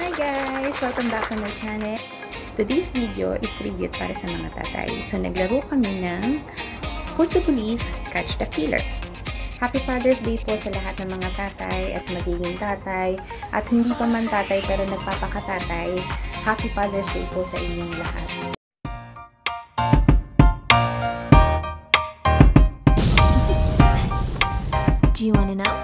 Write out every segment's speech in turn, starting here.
Hi guys! Welcome back on my channel. Today's video is tribute para sa mga tatay. So naglaro kami ng Who's the Police? Catch the Killer. Happy Father's Day po sa lahat ng mga tatay at magiging tatay at hindi pa man tatay pero nagpapakatatay. Happy Father's Day po sa inyong lahat. Do you want to know?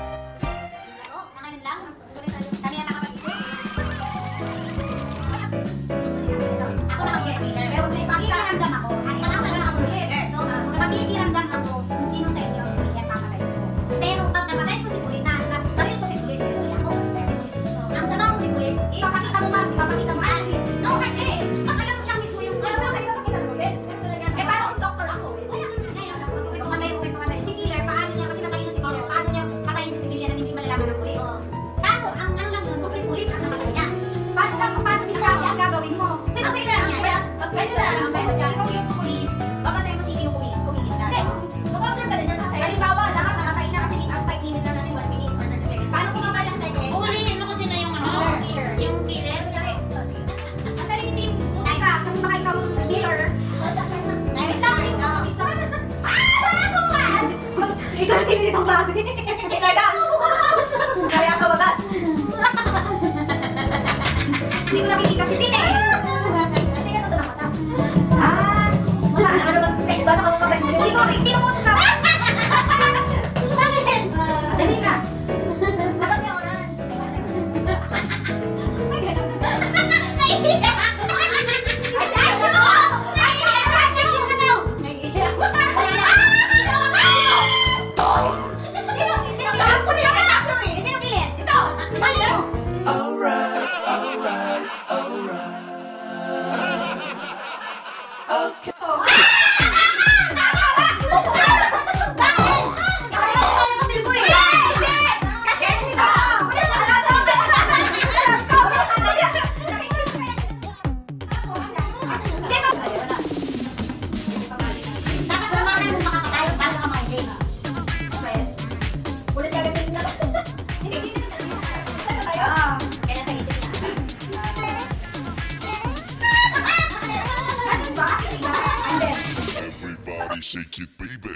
Shake it, baby.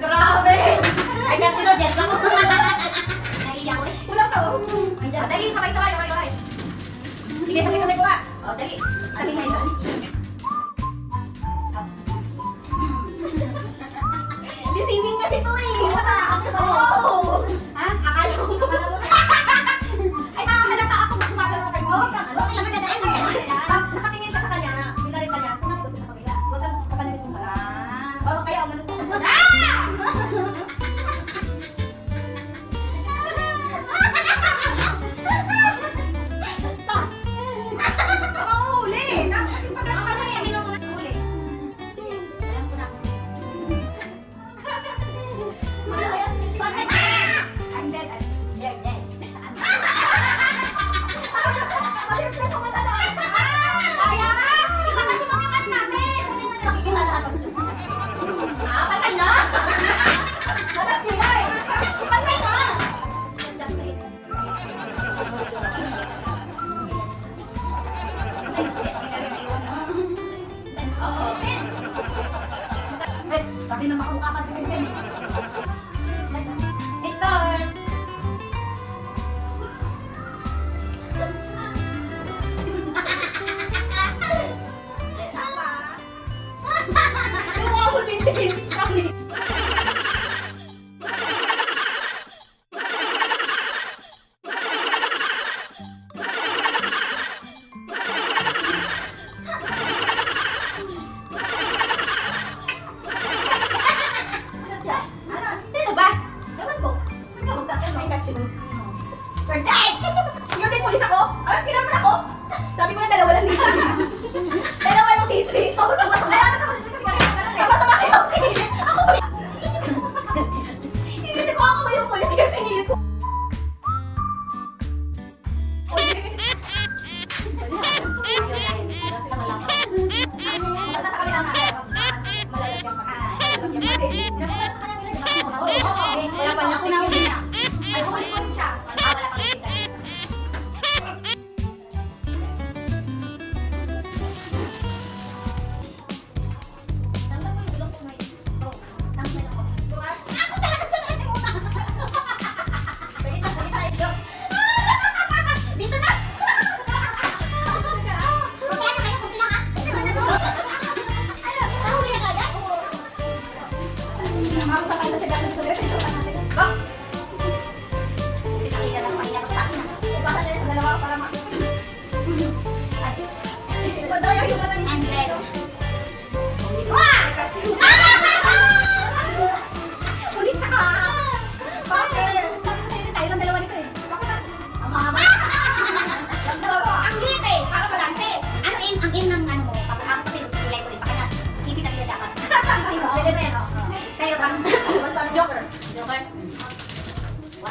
Grabe! Ay, nasunod yan. Naiiyak ko eh. Ulang to. Dali, sabay. Sige, sabay ko ba? O, dali. Dali na yun. Deceiving kasi ito eh. Matalakas ka ba? Oo! Ha? Akala mo. Ay, nakakalata ako. Kumagano kayo. Huwag ka. Huwag ka naman dadaan. Nakatingin ka sa kanya na. Minarin ka niya. Punapin ko sa kapila. Huwag ka sa panamis mo. O, kaya umanong ka. Sabi na makamukha ka din yan eh. Mister! Tapa! Ano ako din din? Yung din pulis ako? Ay, kinaman ako? Sabi ko na dalawa lang dito. Dalawa lang dito eh. Ako sa mga. Ay, ano naman kasi kasi kasi kasi kasi kasi kasi kasi ako pulis. Inisip ko ako ba yung pulis kasi ngayon ko. Matataka nila nga. Malalagyan pa ka. Malalagyan pa rin. Nagpapalasa ka na nila. Okay, wala pa. Nakunauli niya. Ay, huli ko rin siya. Wala pa rin. Joker. Wow.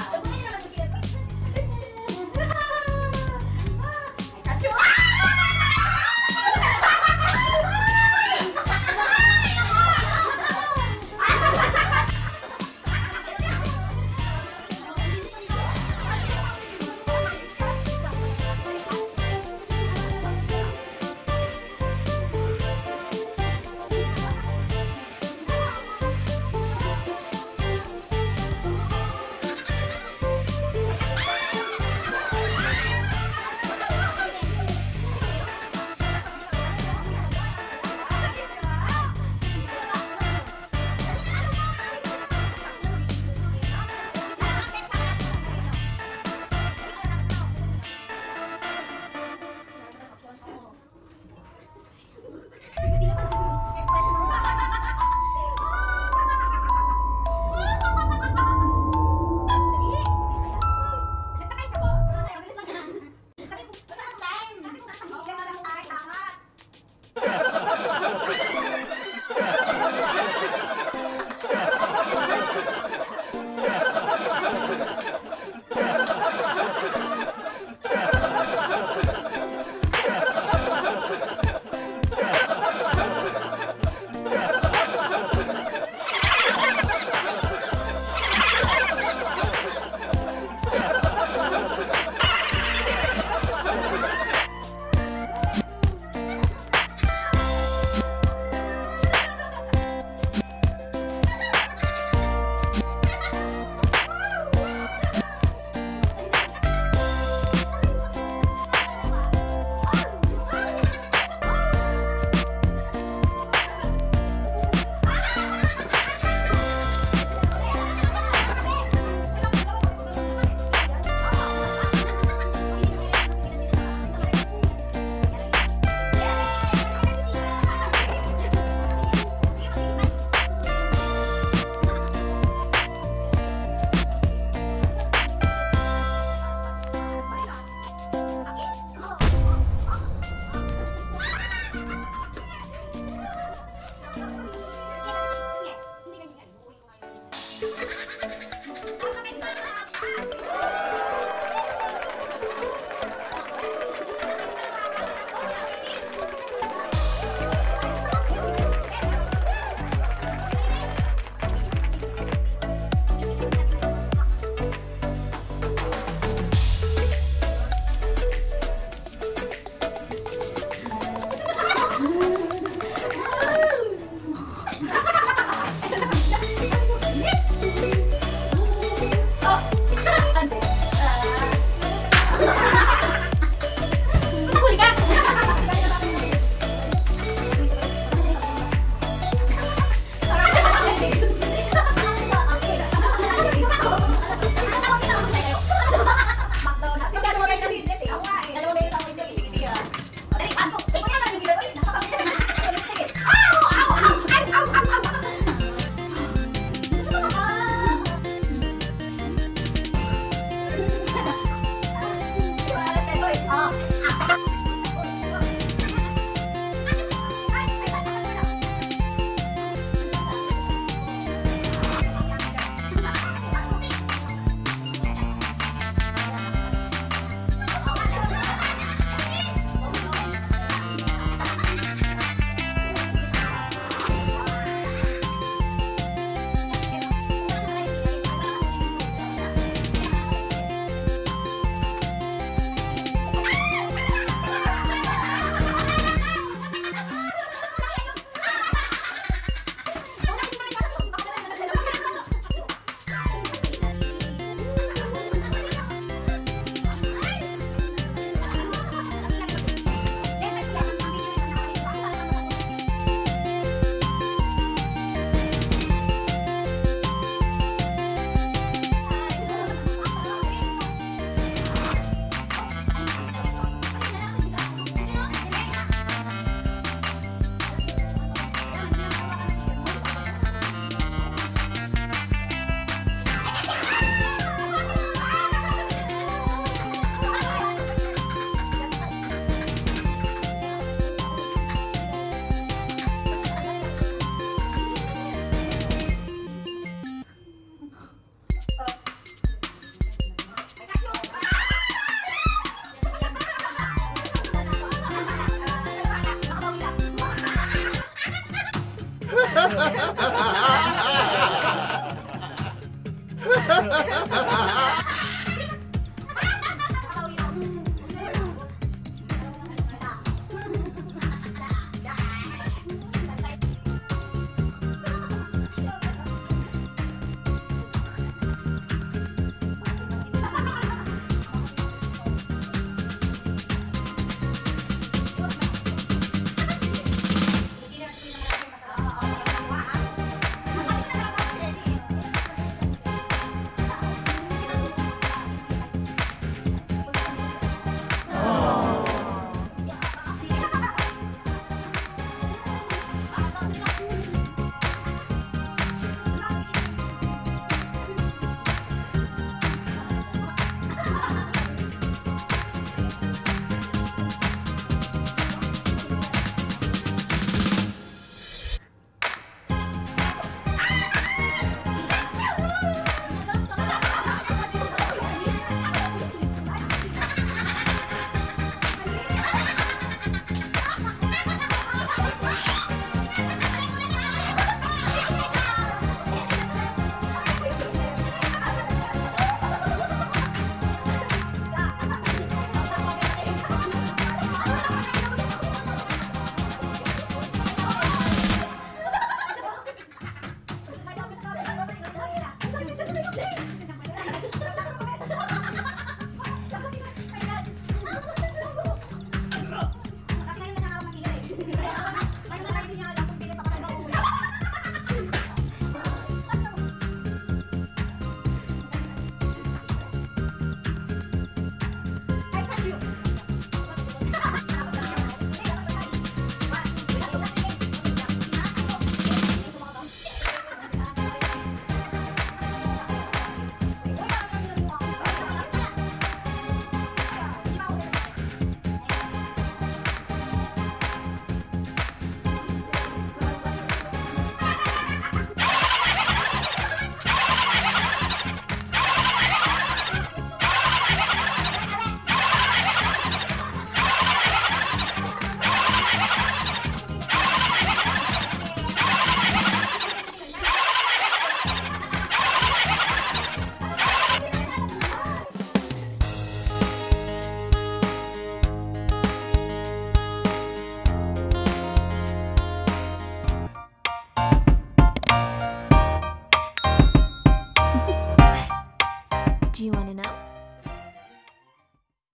Do you want to know?